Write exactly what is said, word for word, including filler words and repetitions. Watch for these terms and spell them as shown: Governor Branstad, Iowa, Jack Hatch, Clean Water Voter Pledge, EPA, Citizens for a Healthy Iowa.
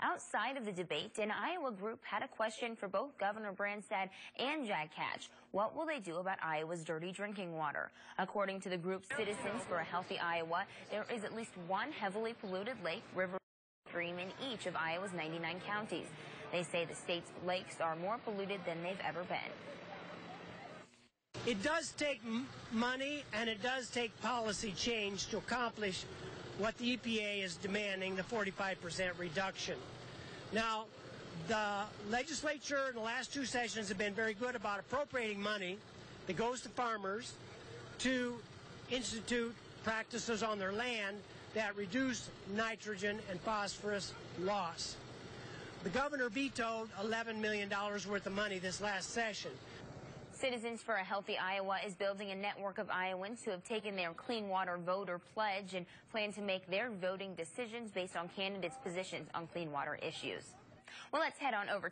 Outside of the debate, an Iowa group had a question for both Governor Branstad and Jack Hatch. What will they do about Iowa's dirty drinking water? According to the group Citizens for a Healthy Iowa, there is at least one heavily polluted lake, river, stream in each of Iowa's ninety-nine counties. They say the state's lakes are more polluted than they've ever been. It does take m money and it does take policy change to accomplish what the E P A is demanding, the forty-five percent reduction. Now, the legislature in the last two sessions have been very good about appropriating money that goes to farmers to institute practices on their land that reduce nitrogen and phosphorus loss. The governor vetoed eleven million dollars worth of money this last session. Citizens for a Healthy Iowa is building a network of Iowans who have taken their Clean Water Voter Pledge and plan to make their voting decisions based on candidates' positions on clean water issues. Well, let's head on over